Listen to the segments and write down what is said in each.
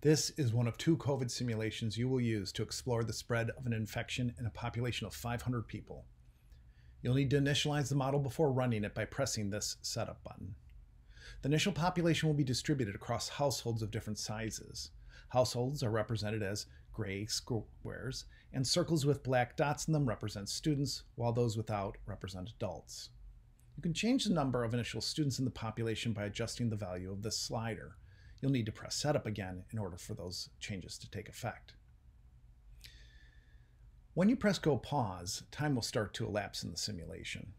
This is one of two COVID simulations you will use to explore the spread of an infection in a population of 500 people. You'll need to initialize the model before running it by pressing this setup button. The initial population will be distributed across households of different sizes. Households are represented as gray squares, and circles with black dots in them represent students, while those without represent adults. You can change the number of initial students in the population by adjusting the value of this slider. You'll need to press setup again in order for those changes to take effect. When you press go pause, time will start to elapse in the simulation.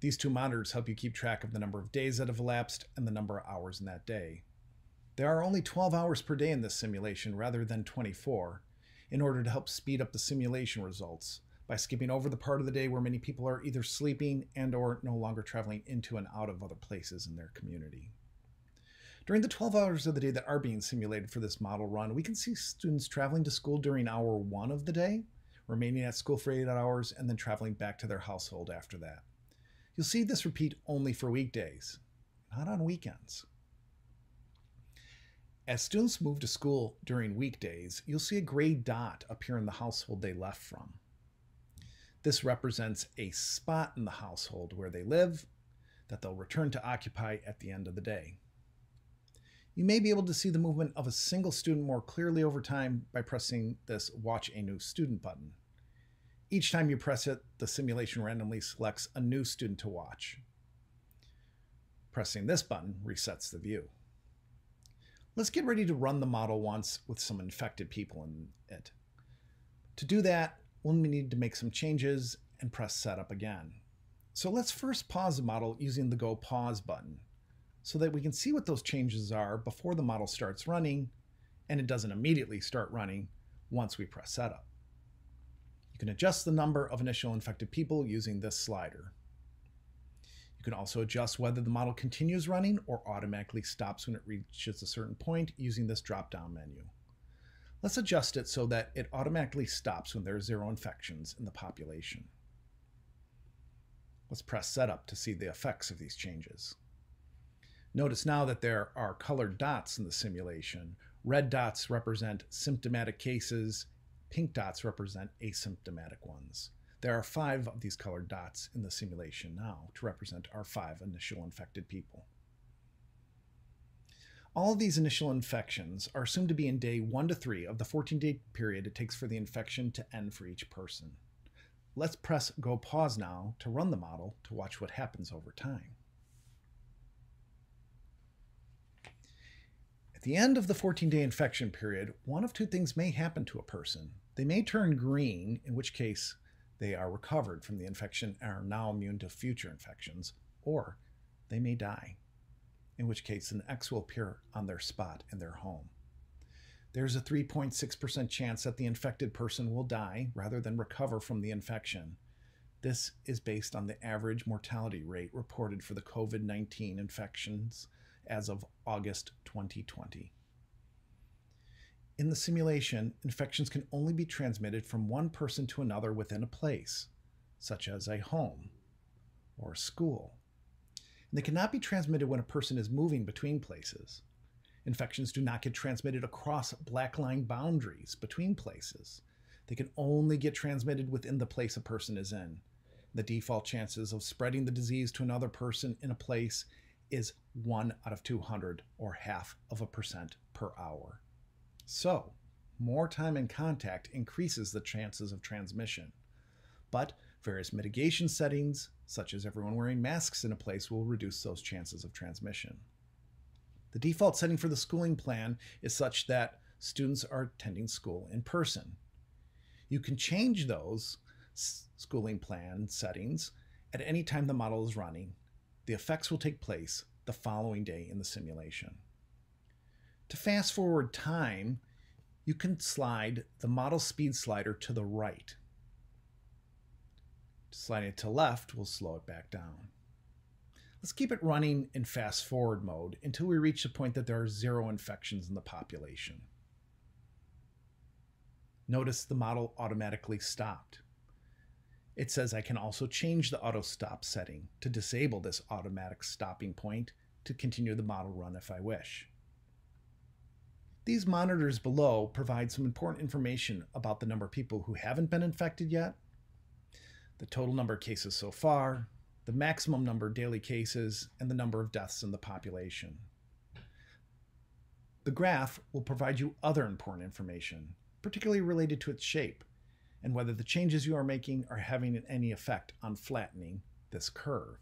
These two monitors help you keep track of the number of days that have elapsed and the number of hours in that day. There are only 12 hours per day in this simulation rather than 24 in order to help speed up the simulation results by skipping over the part of the day where many people are either sleeping and or no longer traveling into and out of other places in their community. During the 12 hours of the day that are being simulated for this model run, we can see students traveling to school during hour 1 of the day, remaining at school for 8 hours, and then traveling back to their household after that. You'll see this repeat only for weekdays, not on weekends. As students move to school during weekdays, you'll see a gray dot appear in the household they left from. This represents a spot in the household where they live that they'll return to occupy at the end of the day. You may be able to see the movement of a single student more clearly over time by pressing this Watch a New Student button. Each time you press it, the simulation randomly selects a new student to watch. Pressing this button resets the view. Let's get ready to run the model once with some infected people in it. To do that, we'll need to make some changes and press setup again. So let's first pause the model using the Go Pause button, so that we can see what those changes are before the model starts running, and it doesn't immediately start running once we press setup. You can adjust the number of initial infected people using this slider. You can also adjust whether the model continues running or automatically stops when it reaches a certain point using this drop-down menu. Let's adjust it so that it automatically stops when there are 0 infections in the population. Let's press setup to see the effects of these changes. Notice now that there are colored dots in the simulation. Red dots represent symptomatic cases. Pink dots represent asymptomatic ones. There are 5 of these colored dots in the simulation now to represent our 5 initial infected people. All of these initial infections are assumed to be in day 1 to 3 of the 14-day period it takes for the infection to end for each person. Let's press Go Pause now to run the model to watch what happens over time. At the end of the 14-day infection period, one of two things may happen to a person. They may turn green, in which case they are recovered from the infection and are now immune to future infections, or they may die, in which case an X will appear on their spot in their home. There's a 3.6% chance that the infected person will die rather than recover from the infection. This is based on the average mortality rate reported for the COVID-19 infections as of August 2020. In the simulation, infections can only be transmitted from one person to another within a place, such as a home or a school. And they cannot be transmitted when a person is moving between places. Infections do not get transmitted across black line boundaries between places. They can only get transmitted within the place a person is in. The default chances of spreading the disease to another person in a place is 1 out of 200, or 0.5% per hour. So, more time in contact increases the chances of transmission. But various mitigation settings, such as everyone wearing masks in a place, will reduce those chances of transmission. The default setting for the schooling plan is such that students are attending school in person. You can change those schooling plan settings at any time the model is running. The effects will take place the following day in the simulation. To fast forward time, you can slide the model speed slider to the right. Sliding it to left will slow it back down. Let's keep it running in fast forward mode until we reach the point that there are 0 infections in the population. Notice the model automatically stopped. It says I can also change the auto stop setting to disable this automatic stopping point to continue the model run if I wish. These monitors below provide some important information about the number of people who haven't been infected yet, the total number of cases so far, the maximum number of daily cases, and the number of deaths in the population. The graph will provide you other important information, particularly related to its shape and whether the changes you are making are having any effect on flattening this curve.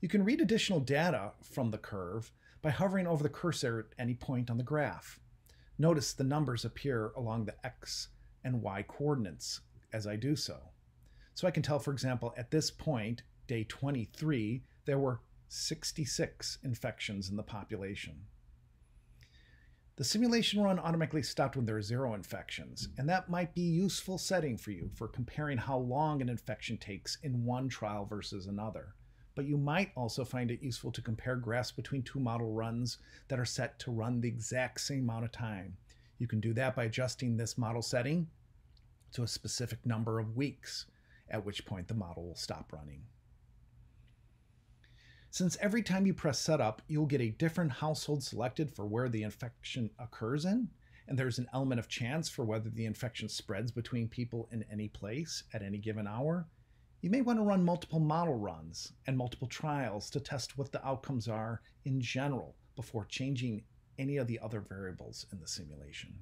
You can read additional data from the curve by hovering over the cursor at any point on the graph. Notice the numbers appear along the X and Y coordinates as I do so. So I can tell, for example, at this point, day 23, there were 66 infections in the population. The simulation run automatically stopped when there are 0 infections, and that might be useful setting for you for comparing how long an infection takes in one trial versus another. But you might also find it useful to compare graphs between two model runs that are set to run the exact same amount of time. You can do that by adjusting this model setting to a specific number of weeks, at which point the model will stop running. Since every time you press setup, you'll get a different household selected for where the infection occurs in, and there's an element of chance for whether the infection spreads between people in any place at any given hour, you may want to run multiple model runs and multiple trials to test what the outcomes are in general before changing any of the other variables in the simulation.